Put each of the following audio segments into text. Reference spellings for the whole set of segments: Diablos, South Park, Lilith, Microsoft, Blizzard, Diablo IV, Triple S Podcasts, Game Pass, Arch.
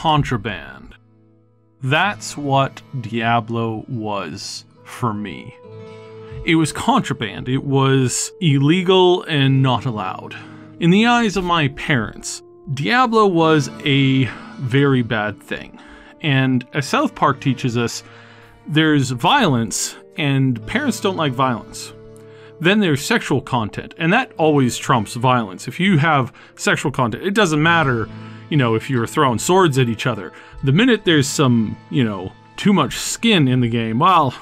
contraband. That's what Diablo was for me. It was contraband. It was illegal and not allowed. In the eyes of my parents, Diablo was a very bad thing. And as South Park teaches us, there's violence, and parents don't like violence. Then there's sexual content, and that always trumps violence. If you have sexual content, it doesn't matter, you know, if you're throwing swords at each other. The minute there's some, you know, too much skin in the game, well,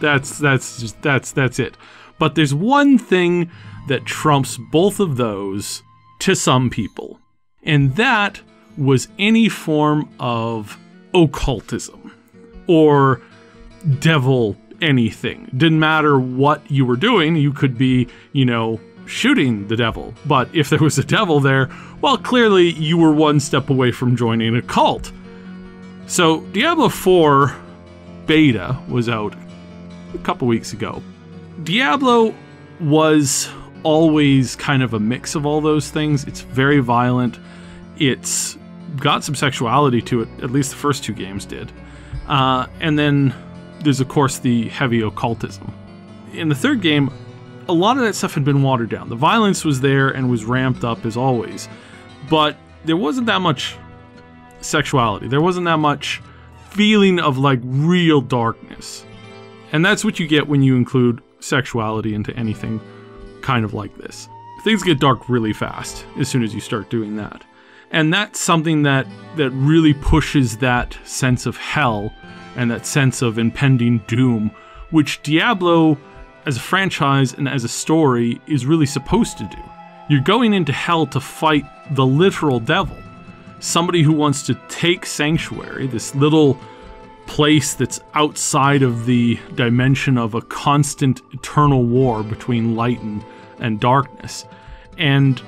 that's it. But there's one thing that trumps both of those to some people, and that was any form of occultism or devil anything. Didn't matter what you were doing. You could be, you know, shooting the devil, but if there was a devil there, well, clearly you were one step away from joining a cult. So Diablo IV beta was out a couple weeks ago. Diablo was always kind of a mix of all those things. It's very violent. It's got some sexuality to it, at least the first two games did. And then there's, of course, the heavy occultism. In the third game, a lot of that stuff had been watered down. The violence was there and was ramped up, as always. But there wasn't that much sexuality. There wasn't that much feeling of, like, real darkness. And that's what you get when you include sexuality into anything kind of like this. Things get dark really fast as soon as you start doing that. And that's something that really pushes that sense of hell and that sense of impending doom, which Diablo as a franchise and as a story is really supposed to do. You're going into hell to fight the literal devil, somebody who wants to take sanctuary, this little place that's outside of the dimension of a constant eternal war between light and darkness. And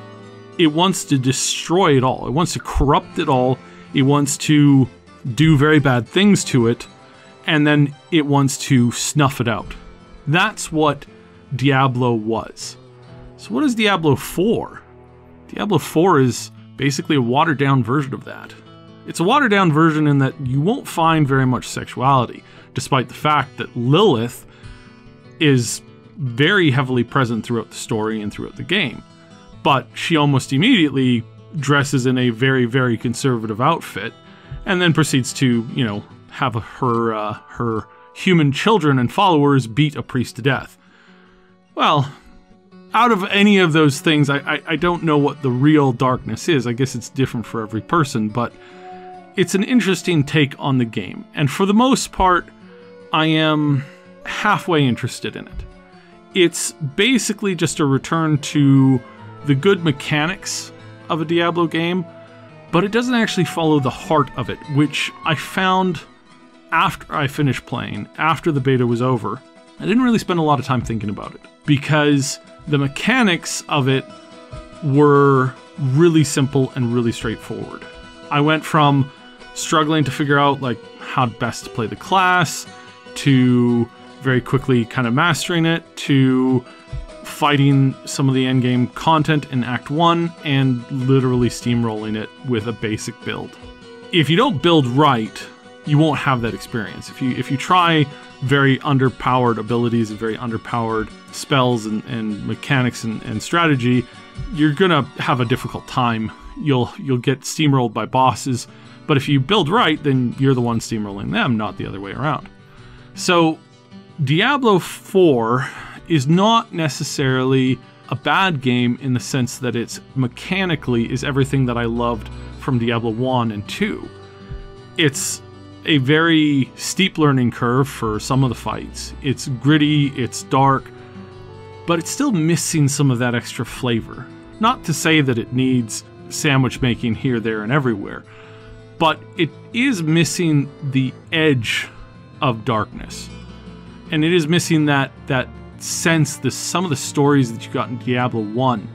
it wants to destroy it all. It wants to corrupt it all. It wants to do very bad things to it. And then it wants to snuff it out. That's what Diablo was. So what is Diablo 4? Diablo 4 is basically a watered down version of that. It's a watered down version in that you won't find very much sexuality, despite the fact that Lilith is very heavily present throughout the story and throughout the game. But she almost immediately dresses in a very, very conservative outfit and then proceeds to, you know, have her human children and followers beat a priest to death. Well, out of any of those things, I don't know what the real darkness is. I guess it's different for every person, but it's an interesting take on the game. And for the most part, I am halfway interested in it. It's basically just a return to the good mechanics of a Diablo game, but it doesn't actually follow the heart of it, which I found after I finished playing, after the beta was over. I didn't really spend a lot of time thinking about it because the mechanics of it were really simple and really straightforward. I went from struggling to figure out like how best to play the class to very quickly kind of mastering it to fighting some of the endgame content in Act 1 and literally steamrolling it with a basic build. If you don't build right, you won't have that experience. If you try very underpowered abilities and very underpowered spells and mechanics and strategy, you're gonna have a difficult time. You'll get steamrolled by bosses, but if you build right, then you're the one steamrolling them, not the other way around. So Diablo 4 is not necessarily a bad game in the sense that it's mechanically is everything that I loved from Diablo 1 and 2. It's a very steep learning curve for some of the fights. It's gritty, it's dark, but it's still missing some of that extra flavor. Not to say that it needs sandwich making here, there, and everywhere, but it is missing the edge of darkness. And it is missing that sense, some of the stories that you got in Diablo 1,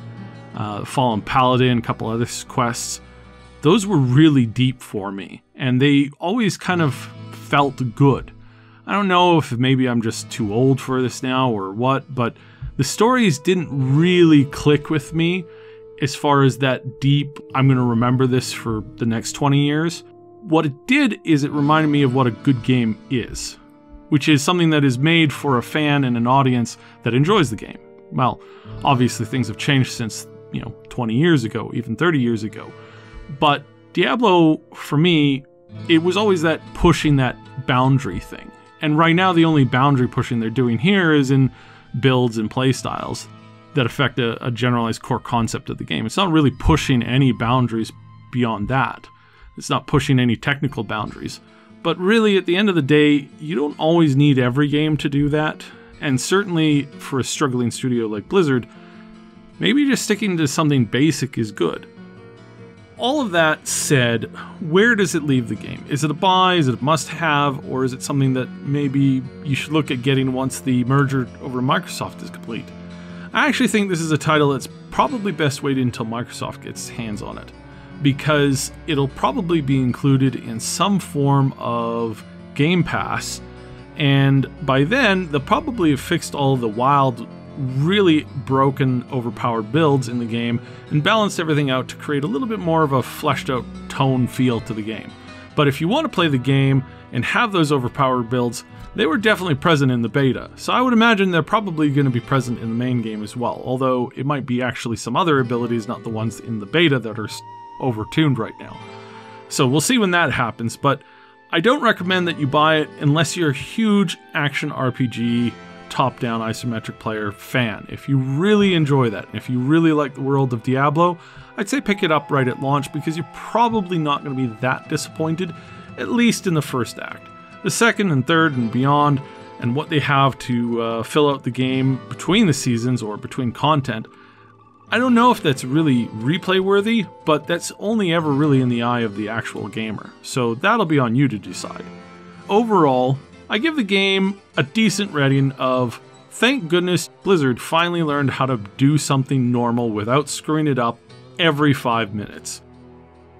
Fallen Paladin, a couple other quests, those were really deep for me, and they always kind of felt good. I don't know if maybe I'm just too old for this now or what, but the stories didn't really click with me as far as that deep, I'm going to remember this for the next 20 years. what it did is it reminded me of what a good game is, which is something that is made for a fan and an audience that enjoys the game. Well, obviously things have changed since, 20 years ago, even 30 years ago. But Diablo, for me, it was always that pushing that boundary thing. And right now, the only boundary pushing they're doing here is in builds and playstyles that affect a generalized core concept of the game. It's not really pushing any boundaries beyond that. It's not pushing any technical boundaries. But really, at the end of the day, you don't always need every game to do that. And certainly for a struggling studio like Blizzard, maybe just sticking to something basic is good. All of that said, where does it leave the game? Is it a buy? Is it a must-have? Or is it something that maybe you should look at getting once the merger over Microsoft is complete? I actually think this is a title that's probably best waited until Microsoft gets hands on it, because it'll probably be included in some form of Game Pass, and by then they'll probably have fixed all the wild, really broken, overpowered builds in the game and balanced everything out to create a little bit more of a fleshed out tone feel to the game. But if you want to play the game and have those overpowered builds, they were definitely present in the beta. So I would imagine they're probably going to be present in the main game as well, although it might be actually some other abilities, not the ones in the beta that are overtuned right now. So we'll see when that happens, but I don't recommend that you buy it unless you're a huge action RPG top-down isometric player fan. If you really enjoy that, and if you really like the world of Diablo, I'd say pick it up right at launch, because you're probably not going to be that disappointed, at least in the first act. The second and third and beyond, and what they have to fill out the game between the seasons or between content, I don't know if that's really replay worthy, but that's only ever really in the eye of the actual gamer. So that'll be on you to decide. Overall, I give the game a decent rating of, thank goodness Blizzard finally learned how to do something normal without screwing it up every 5 minutes.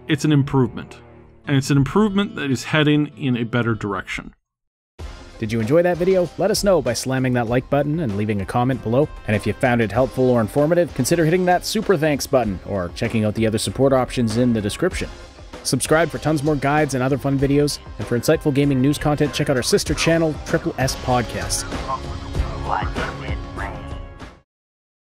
It's an improvement, and it's an improvement that is heading in a better direction. Did you enjoy that video? Let us know by slamming that like button and leaving a comment below. And if you found it helpful or informative, consider hitting that super thanks button or checking out the other support options in the description. Subscribe for tons more guides and other fun videos, and for insightful gaming news content, check out our sister channel, Triple S Podcasts.